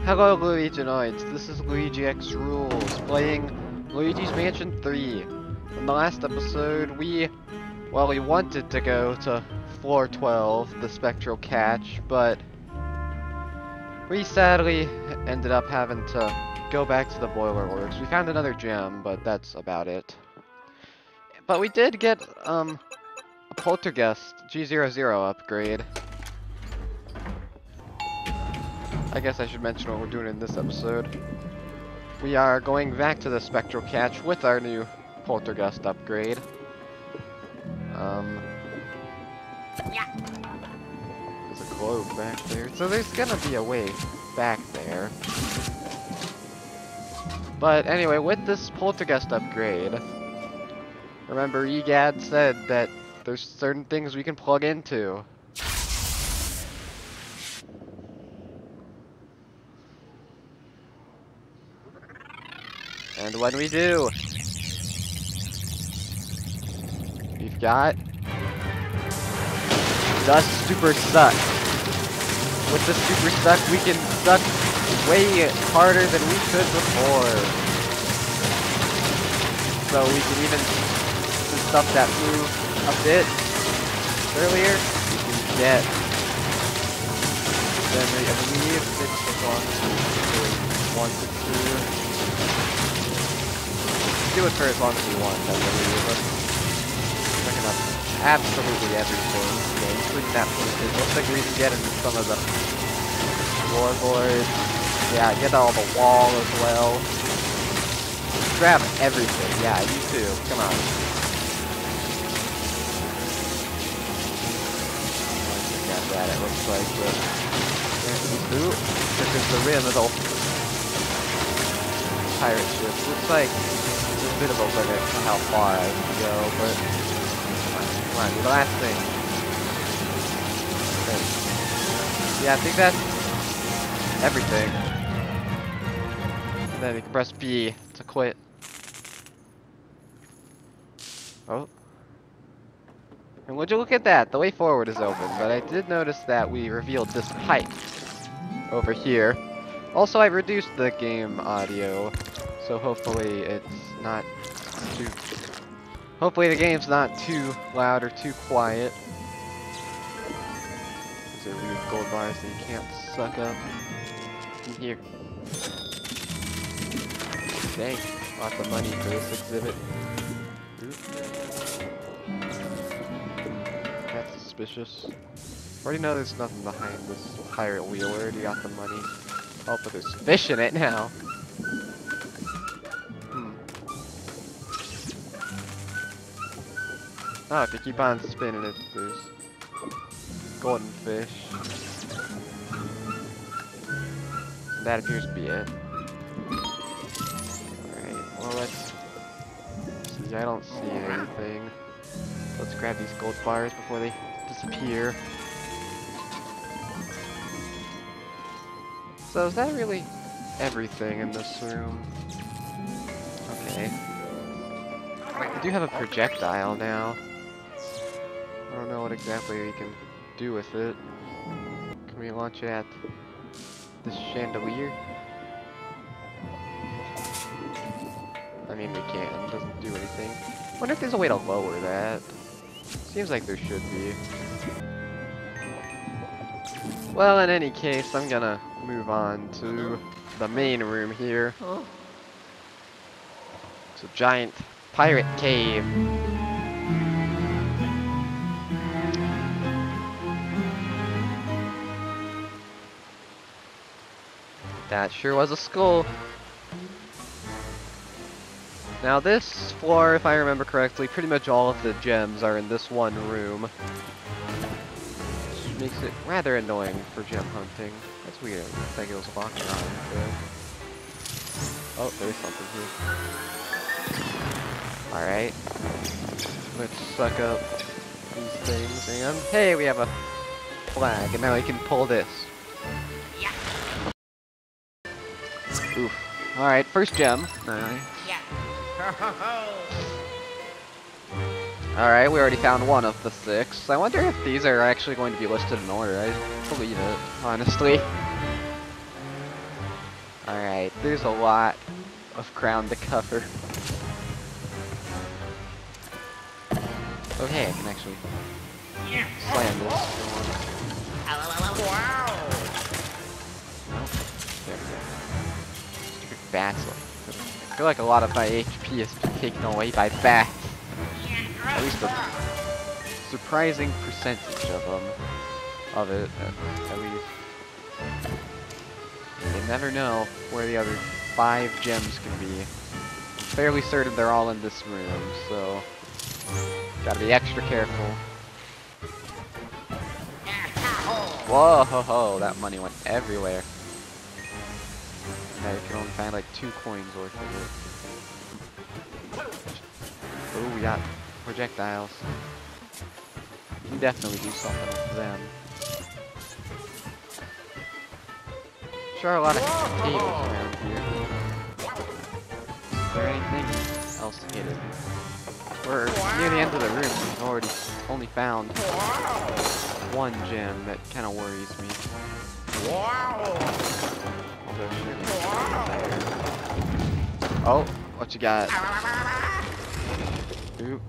Hello Luiginoids, this is Luigi X Rules, playing Luigi's Mansion 3. In the last episode, we wanted to go to floor 12, the Spectral Catch, but we sadly ended up having to go back to the Boilerworks. We found another gem, but that's about it. But we did get, a Poltergeist G00 upgrade. I guess I should mention what we're doing in this episode. We are going back to the Spectral Catch with our new Poltergust upgrade. There's a globe back there, so there's gonna be a way back there. But anyway, with this Poltergust upgrade, remember E. Gadd said that there's certain things we can plug into. And when we do, we've got the Super Suck. With the Super Suck, we can suck way harder than we could before. So we can even stuff that move a bit earlier. We can get. Then we have 6 as long as we want to. Do it for as long as you want, that's what we do. Looking up absolutely every game, including that postage. Looks like we can get into some of the floorboards. Yeah, get all the wall as well. Grab everything, yeah, you too. Come on. Got that, it looks like. Ooh, this is the rim of the pirate ship. Looks like a bit of a limit to how far I can go, but come on, the last thing. Okay. Yeah, I think that's everything. And then we can press B to quit. Oh. And would you look at that, the way forward is open, but I did notice that we revealed this pipe over here. Also, I reduced the game audio. So hopefully it's not too... Hopefully the game's not too loud or too quiet. There's a weird gold bars that you can't suck up. In here. Dang, lots of money for this exhibit. Oop. That's suspicious. Already know there's nothing behind this pirate wheel. I already got the money. Oh, but there's fish in it now. Oh, if you keep on spinning it, there's golden fish. And that appears to be it. Alright, well let's see, I don't see anything. Let's grab these gold bars before they disappear. So is that really everything in this room? Okay. I do have a projectile now. I don't know what exactly we can do with it. Can we launch it at this chandelier? I mean, we can. It doesn't do anything. I wonder if there's a way to lower that. Seems like there should be. Well, in any case, I'm gonna move on to the main room here. Oh. It's a giant pirate cave. That sure was a skull. Now this floor, if I remember correctly, pretty much all of the gems are in this one room. Which makes it rather annoying for gem hunting. That's weird. It looks like it was locked on. Oh, there's something here. Alright. Let's suck up these things and... Hey, we have a flag, and now we can pull this. Oof. Alright, first gem. Alright, we already found one of the 6. I wonder if these are actually going to be listed in order. I believe it, honestly. Alright, there's a lot of ground to cover. Okay, I can actually slam this. Wow! Nope. There we go. Stupid bats. I feel like a lot of my HP has been taken away by bats. At least a surprising percentage of them. Of it, at least. You never know where the other 5 gems can be. I'm fairly certain they're all in this room, so gotta be extra careful. Whoa, ho, ho, that money went everywhere. I can only find like 2 coins worth of it. Ooh, we got projectiles. We can definitely do something with them. There are a lot of tables around here. Is there anything else to get in? We're near the end of the room. We've already only found 1 gem. That kind of worries me. Oh, what you got? Oop.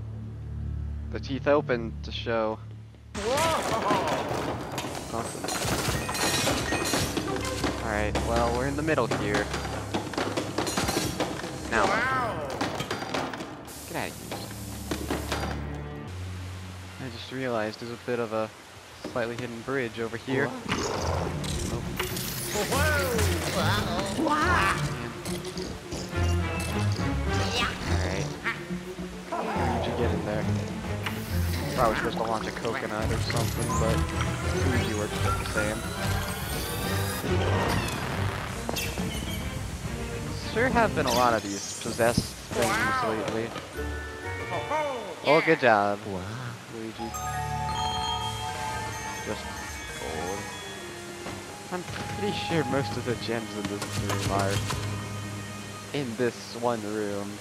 The teeth open to show something. Alright, well, we're in the middle here. Now, get out of here. I just realized there's a bit of a slightly hidden bridge over here. Oh. Alright. How did you get in there? Probably supposed to launch a coconut or something, but Luigi works just the same. Sure have been a lot of these possessed things lately. Oh, good job, Luigi. Just gold. I'm pretty sure most of the gems in this room are in this one room.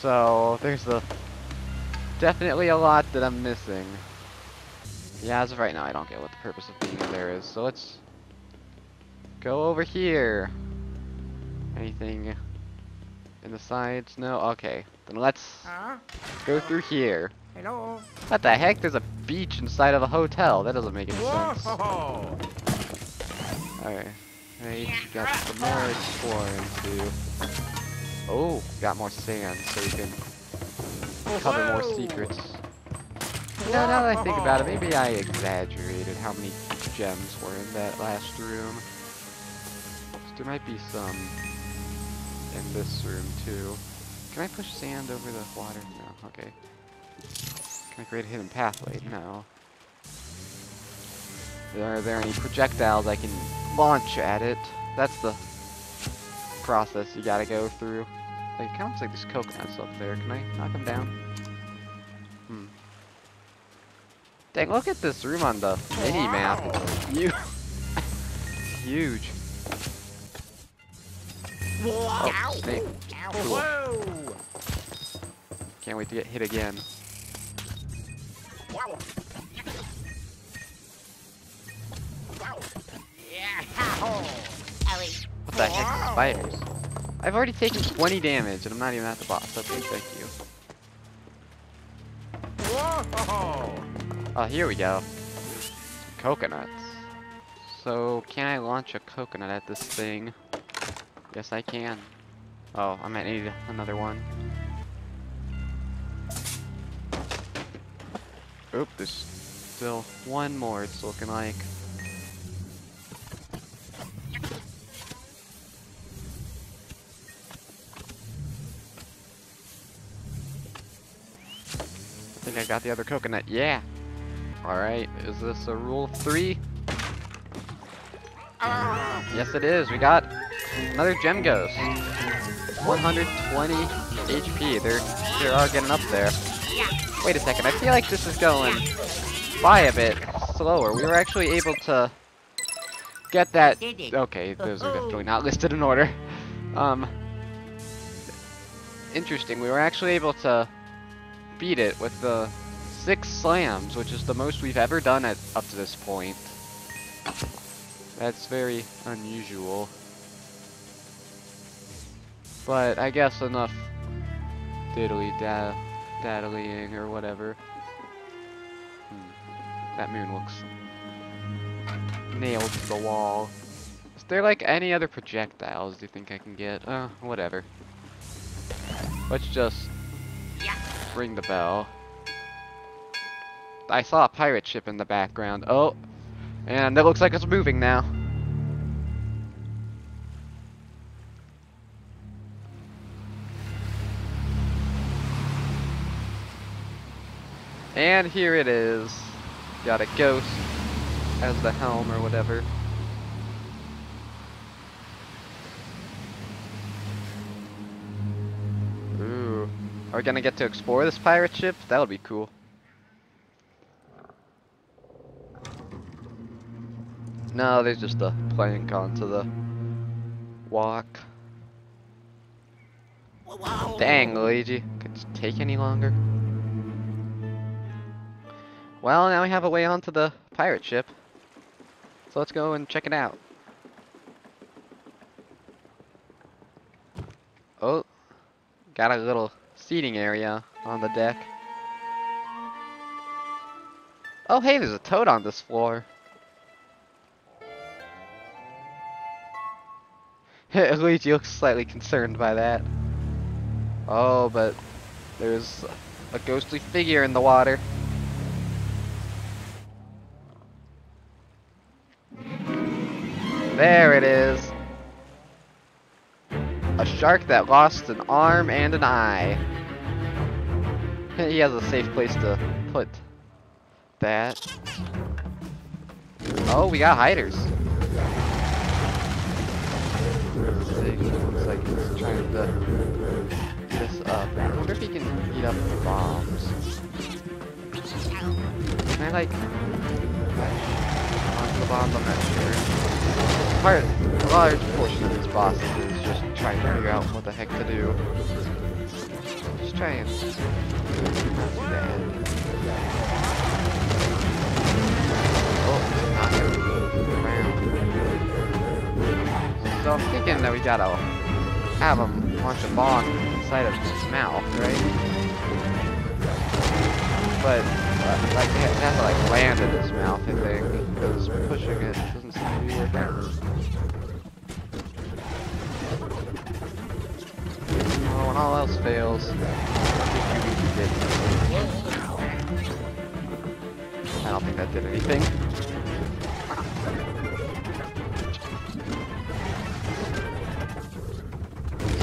So there's definitely a lot that I'm missing. Yeah, as of right now, I don't get what the purpose of being in there is, so let's go over here. Anything in the sides? No? Okay. Then let's go through here. Hello. What the heck? There's a beach inside of a hotel. That doesn't make any sense. Alright. Hey, you got some more exploring too. Oh, got more sand, so you can cover more secrets. Now that I think about it, maybe I exaggerated how many gems were in that last room. There might be some in this room too. Can I push sand over the water? No, okay. Can I create a hidden pathway? No. Are there any projectiles I can launch at it? That's the process you gotta go through. It kind of looks like there's coconuts up there. Can I knock them down? Dang, look at this room on the mini-map. It's huge. Huge. Oh, snake. Cool. Can't wait to get hit again. What the heck? Spiders. I've already taken 20 damage and I'm not even at the boss. Okay, thank you. Oh, here we go. Coconuts. So, can I launch a coconut at this thing? Yes, I can. Oh, I might need another one. Oop, there's still one more, it's looking like. I think I got the other coconut. Yeah! Alright, is this a rule of 3? Yes it is, we got another gem ghost. 120 HP, they're sure are getting up there. Wait a second, I feel like this is going by a bit slower. We were actually able to get that... Okay, those are definitely not listed in order. Interesting, we were actually able to beat it with the 6 slams, which is the most we've ever done up to this point. That's very unusual. But I guess enough diddly-daddlying or whatever. That moon looks nailed to the wall. Is there like any other projectiles do you think I can get? Whatever. Let's just ring the bell. I saw a pirate ship in the background. Oh, and it looks like it's moving now. And here it is. Got a ghost as the helm or whatever. Ooh. Are we gonna get to explore this pirate ship? That would be cool. No, there's just a plank onto the walk. Wow. Dang, Luigi. Could it take any longer? Well, now we have a way onto the pirate ship. So let's go and check it out. Oh, got a little seating area on the deck. Oh, hey, there's a toad on this floor. Luigi looks slightly concerned by that. Oh, but there's a ghostly figure in the water. There it is. A shark that lost an arm and an eye. He has a safe place to put that. Oh, we got hiders. Looks like he's trying to eat this up. I wonder if he can eat up the bombs. Can I like punch the bombs? I'm not sure. A large portion of this boss is just trying to figure out what the heck to do. Just try and not do that. Oh, it's not so I'm thinking that we gotta have him launch a bomb inside of his mouth, right? But, like, it has to, like, land in his mouth, I think. Because pushing it doesn't seem to be working. Well, when all else fails, I think I don't think that did anything.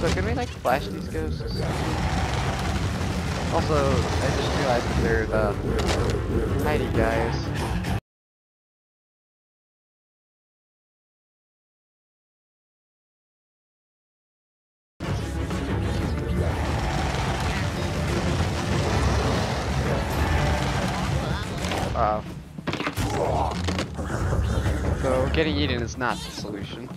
So can we like flash these ghosts? Also, I just realized that they're the hidey guys. So getting eaten is not the solution.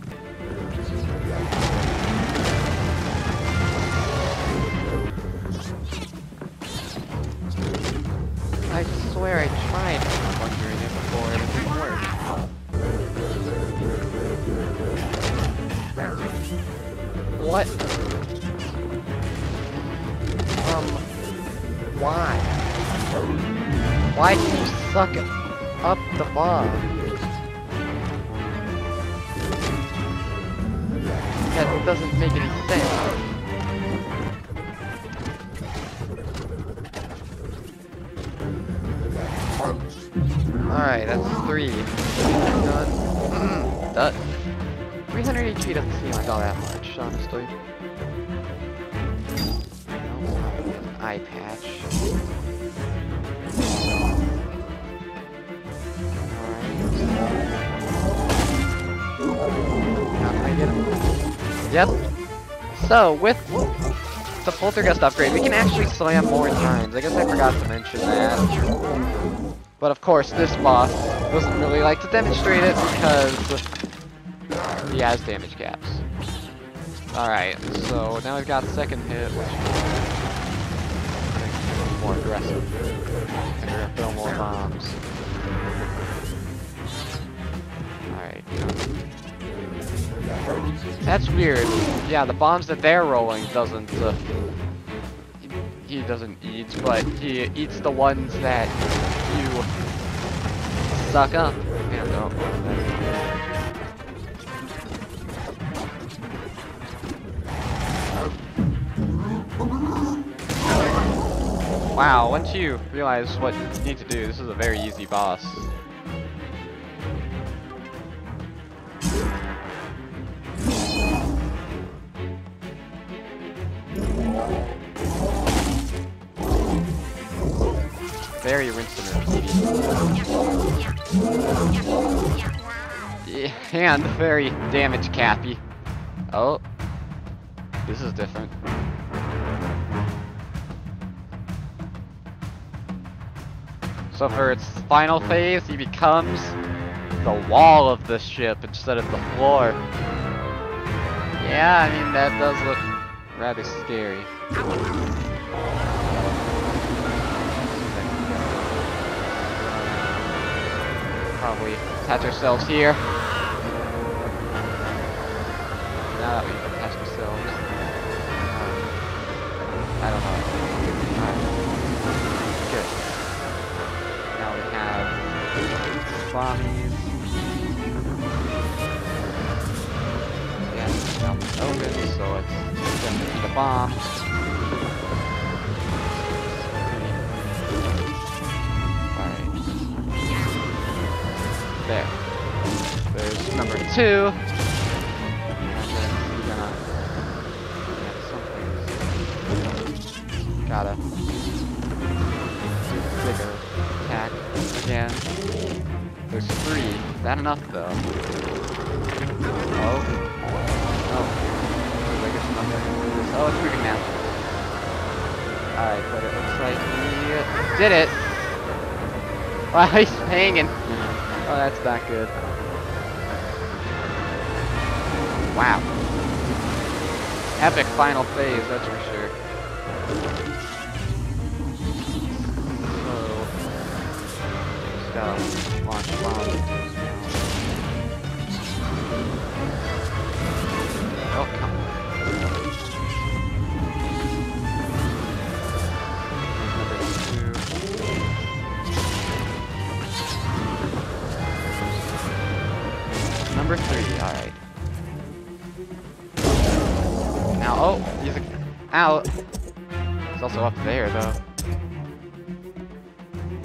I swear I tried wondering it before and it didn't work. What? Why? Why did you suck up the bomb? That doesn't make any sense. Alright, that's 3. Done. That 300 HP doesn't seem like all that much, honestly. An eye patch. Alright. How can I get him? Yep. So, with the Poltergust upgrade, we can actually slam more times. I guess I forgot to mention that. But of course, this boss doesn't really like to demonstrate it because he has damage caps. Alright, so now we've got second hit, which is more aggressive. And we're gonna throw more bombs. Alright. That's weird. Yeah, the bombs that they're rolling doesn't, he doesn't eat, but he eats the ones that you suck up. Yeah, no. Wow, once you realize what you need to do, this is a very easy boss. Very rinse and repeaty. And very damage cappy. Oh. This is different. So for its final phase, he becomes the wall of the ship instead of the floor. Yeah, I mean, that does look rather scary. Probably attach ourselves here. Now that we've attached ourselves, I don't know. Bodies. Yeah, now we know this, so let's send it to the bomb. Alright. There. There's number 2. And then something. Gotta do bigger attack again. There's 3. Not enough though. Oh. Oh. There's another. Oh, it's moving now. Alright, but it looks like we did it! Wow, he's hanging. Oh, that's not good. Wow. Epic final phase, that's for sure. Launch bomb. Oh, come on. Number 2. Number 3, alright. Now, oh, he's out. He's also up there, though.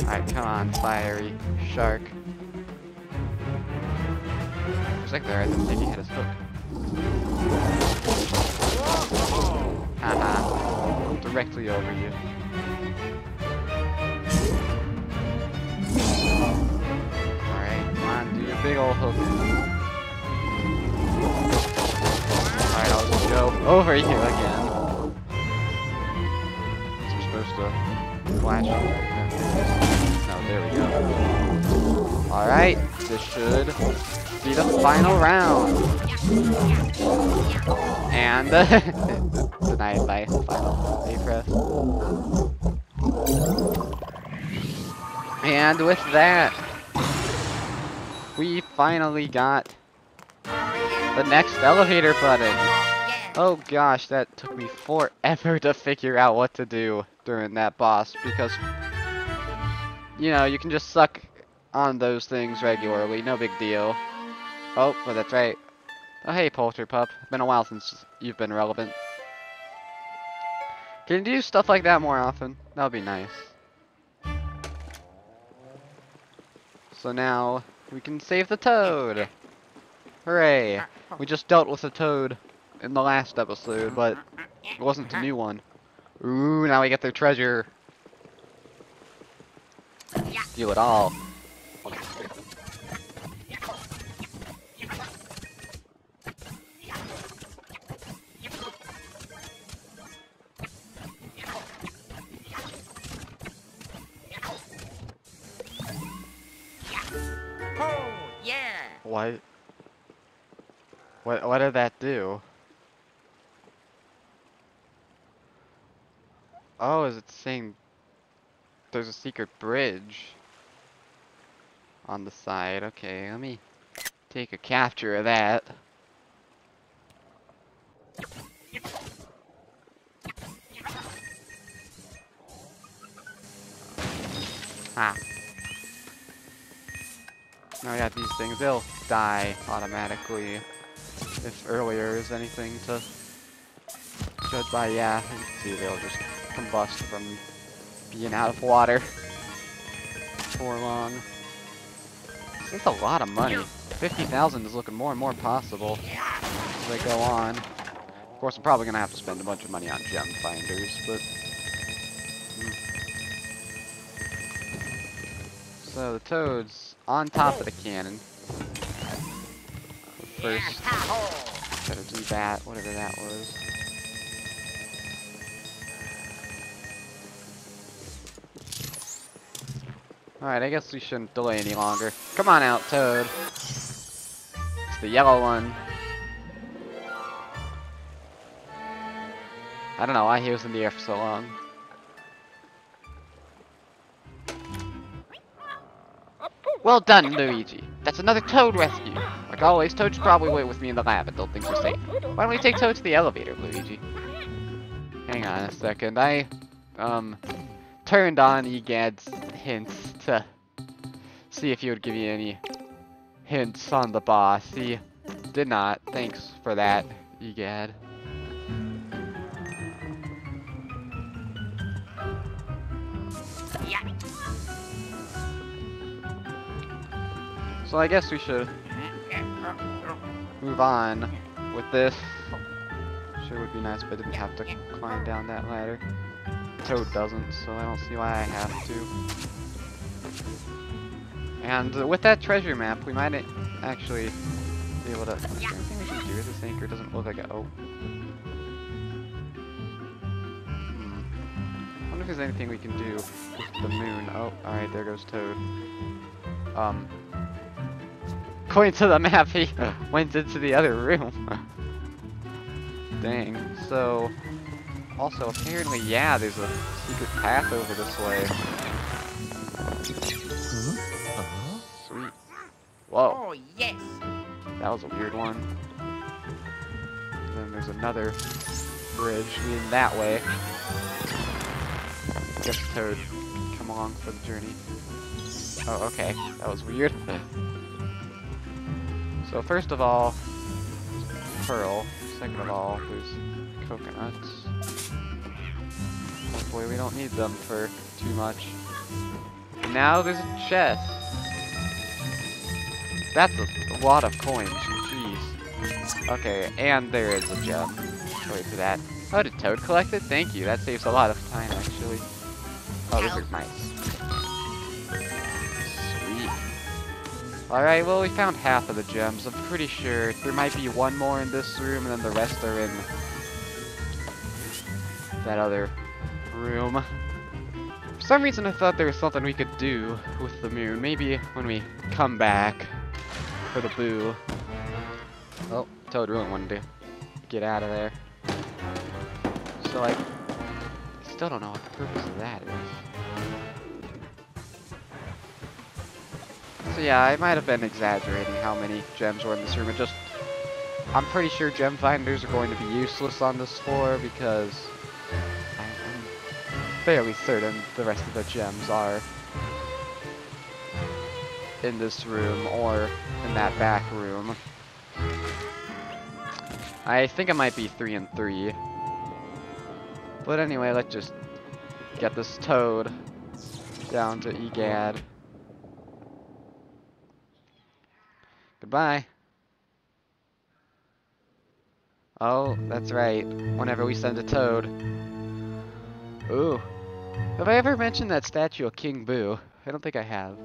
Alright, come on, fiery shark. Looks like there, I think he had his hook. Haha. Directly over you. Alright, come on, do your big ol' hook. Alright, I'll just go over you again. So we're supposed to flash. Oh, there we go. Alright, this should be the final round. And denied by final A press. And with that, we finally got the next elevator button. Oh gosh, that took me forever to figure out what to do during that boss because, you know, you can just suck on those things regularly, no big deal. Oh, well, that's right. Oh, hey, Polterpup. Been a while since you've been relevant. Can you do stuff like that more often? That would be nice. So now, we can save the toad! Hooray! We just dealt with the toad in the last episode, but it wasn't a new one. Ooh, now we get their treasure! Do it all. Oh, yeah. What did that do? Oh, is it saying there's a secret bridge on the side? Okay, let me take a capture of that. Ah. Oh yeah, these things, they'll die automatically if earlier is anything to judge by. Yeah, you can see they'll just combust from being out of water for long. It's a lot of money. 50,000 is looking more and more possible as they go on. Of course, I'm probably going to have to spend a bunch of money on gem finders, but... So the toad's on top of the cannon. First, gotta do that, whatever that was. Alright, I guess we shouldn't delay any longer. Come on out, Toad! It's the yellow one. I don't know why he was in the air for so long. Well done, Luigi. That's another Toad rescue. Like always, Toad should probably wait with me in the lab until things are safe. Why don't we take Toad to the elevator, Luigi? Hang on a second. I, turned on E. Gadd's hints to see if he would give me any hints on the boss. He did not. Thanks for that, E. Gadd. So I guess we should move on with this. Sure would be nice, but I didn't have to climb down that ladder. Toad doesn't, so I don't see why I have to. And with that treasure map, we might actually be able to... I think we should do this anchor doesn't look like a... Oh. I wonder if there's anything we can do with the moon. Oh, alright, there goes Toad. According to the map, he went into the other room. Dang. So, also apparently, yeah, there's a secret path over this way. Sweet. Whoa. Oh yes. That was a weird one. And then there's another bridge leading that way. Guess Toad, come along for the journey. Oh, okay. That was weird. So first of all, pearl. Second of all, there's coconuts. Hopefully we don't need them for too much. And now there's a chest. That's a lot of coins, jeez. Okay, and there is a gem. Wait for that. Oh, did Toad collect it? Thank you, that saves a lot of time actually. Oh, this is nice. Alright, well we found half of the gems, I'm pretty sure. There might be one more in this room, and then the rest are in that other room. For some reason I thought there was something we could do with the moon. Maybe when we come back for the boo. Oh, Toad really wanted to get out of there. So I still don't know what the purpose of that is. So yeah, I might have been exaggerating how many gems were in this room. It just, I'm pretty sure gem finders are going to be useless on this floor because I'm fairly certain the rest of the gems are in this room or in that back room. I think it might be 3 and 3. But anyway, let's just get this Toad down to E. Gadd. Goodbye. Oh, that's right. Whenever we send a Toad. Ooh. Have I ever mentioned that statue of King Boo? I don't think I have.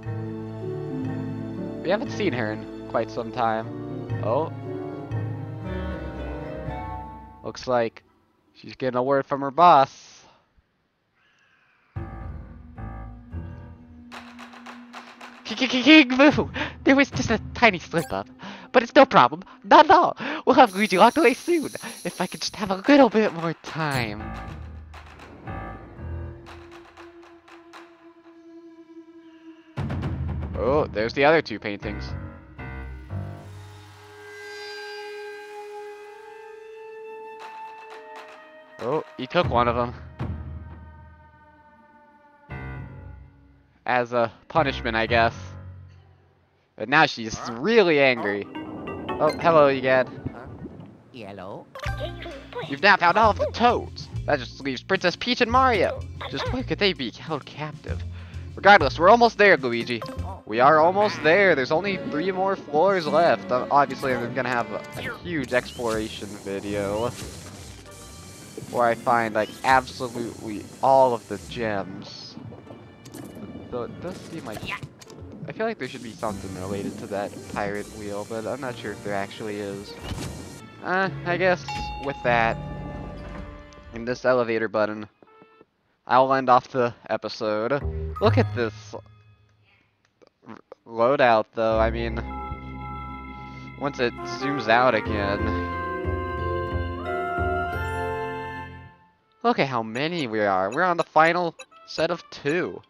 We haven't seen her in quite some time. Oh. Looks like she's getting a word from her boss. King Boo! There was just a tiny slip-up, but it's no problem. Not at all. We'll have Luigi locked away soon. If I could just have a little bit more time. Oh, there's the other two paintings. Oh, he took one of them. As a punishment, I guess. But now she's really angry. Oh, hello, E. Gadd. Hello. You've now found all of the toads. That just leaves Princess Peach and Mario. Just where could they be held captive? Regardless, we're almost there, Luigi. We are almost there. There's only 3 more floors left. Obviously, I'm gonna have a huge exploration video where I find like absolutely all of the gems. Though it does seem like I feel like there should be something related to that pirate wheel, but I'm not sure if there actually is. I guess with that and this elevator button, I'll end off the episode. Look at this loadout, though. I mean, once it zooms out again, look at how many we are. We're on the final set of 2.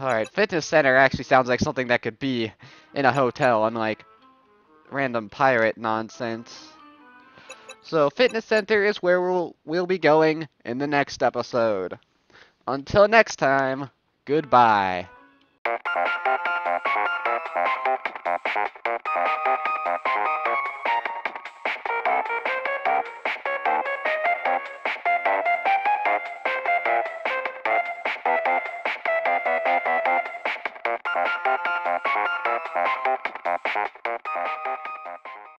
Alright, fitness center actually sounds like something that could be in a hotel, unlike random pirate nonsense. So, fitness center is where we'll be going in the next episode. Until next time, goodbye.